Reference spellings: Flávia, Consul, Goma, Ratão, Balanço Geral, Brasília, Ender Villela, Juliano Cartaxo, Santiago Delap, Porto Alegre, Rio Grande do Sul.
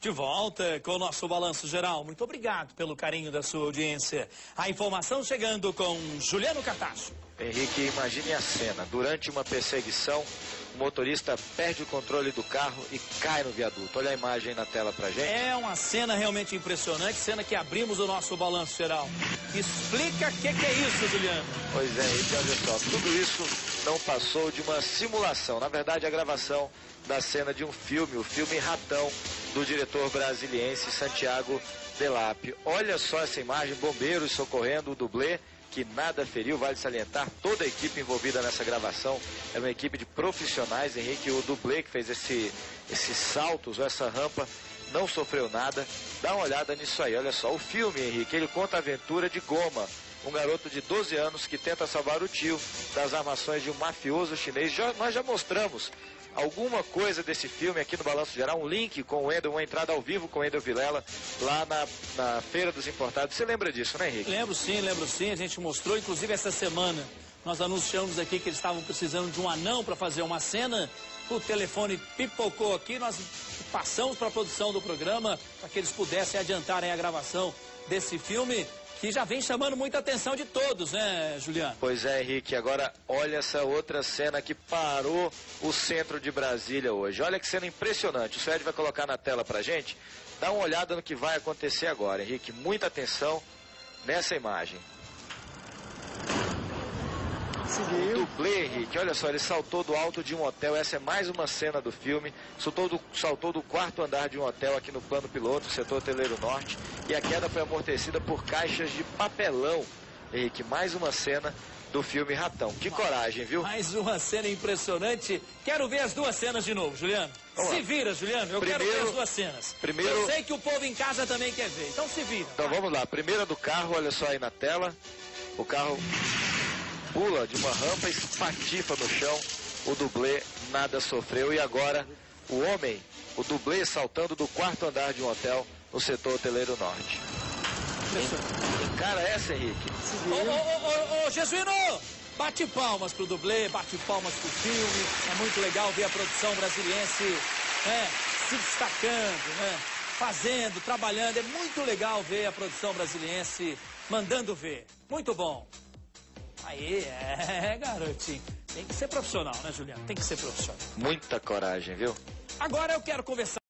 De volta com o nosso Balanço Geral. Muito obrigado pelo carinho da sua audiência. A informação chegando com Juliano Cartaxo. Henrique, imagine a cena. Durante uma perseguição, o motorista perde o controle do carro e cai no viaduto. Olha a imagem na tela pra gente. É uma cena realmente impressionante, cena que abrimos o nosso Balanço Geral. Explica o que é isso, Juliano. Pois é, Henrique, olha só. Tudo isso não passou de uma simulação. Na verdade, a gravação da cena de um filme, o filme Ratão, do diretor brasiliense Santiago Delap. Olha só essa imagem, bombeiros socorrendo o dublê, que nada feriu, vale salientar, toda a equipe envolvida nessa gravação era uma equipe de profissionais, Henrique, o dublê que fez esses saltos, essa rampa, não sofreu nada. Dá uma olhada nisso aí, olha só, o filme, Henrique, ele conta a aventura de Goma, um garoto de 12 anos que tenta salvar o tio das armações de um mafioso chinês. Nós já mostramos alguma coisa desse filme aqui no Balanço Geral, um link com o Ender, uma entrada ao vivo com o Ender Villela lá na Feira dos Importados. Você lembra disso, né, Henrique? Lembro sim, a gente mostrou, inclusive essa semana nós anunciamos aqui que eles estavam precisando de um anão para fazer uma cena, o telefone pipocou aqui, nós passamos para a produção do programa para que eles pudessem adiantar a gravação desse filme, que já vem chamando muita atenção de todos, né, Juliano? Pois é, Henrique. Agora, olha essa outra cena que parou o centro de Brasília hoje. Olha que cena impressionante. O Fred vai colocar na tela pra gente. Dá uma olhada no que vai acontecer agora, Henrique. Muita atenção nessa imagem. O dublê, Henrique, olha só, ele saltou do alto de um hotel, essa é mais uma cena do filme, saltou do quarto andar de um hotel aqui no plano piloto, setor hoteleiro norte, e a queda foi amortecida por caixas de papelão, Henrique, mais uma cena do filme Ratão. Que coragem, viu? Mais uma cena impressionante. Quero ver as duas cenas de novo, Juliano. Se vira, Juliano. Eu quero ver as duas cenas. Primeiro... Eu sei que o povo em casa também quer ver, então se vira. Então vamos lá, primeira do carro, olha só aí na tela, o carro... pula de uma rampa, espatifa no chão, o dublê nada sofreu. E agora o homem, o dublê, saltando do quarto andar de um hotel no setor hoteleiro norte. Cara, essa, Henrique. Ô, Jesuíno, bate palmas pro dublê, bate palmas pro filme. É muito legal ver a produção brasiliense, né, se destacando, né, fazendo, trabalhando. É muito legal ver a produção brasiliense mandando ver. Muito bom. Aí, garotinho. Tem que ser profissional, né, Juliano? Tem que ser profissional. Muita coragem, viu? Agora eu quero conversar.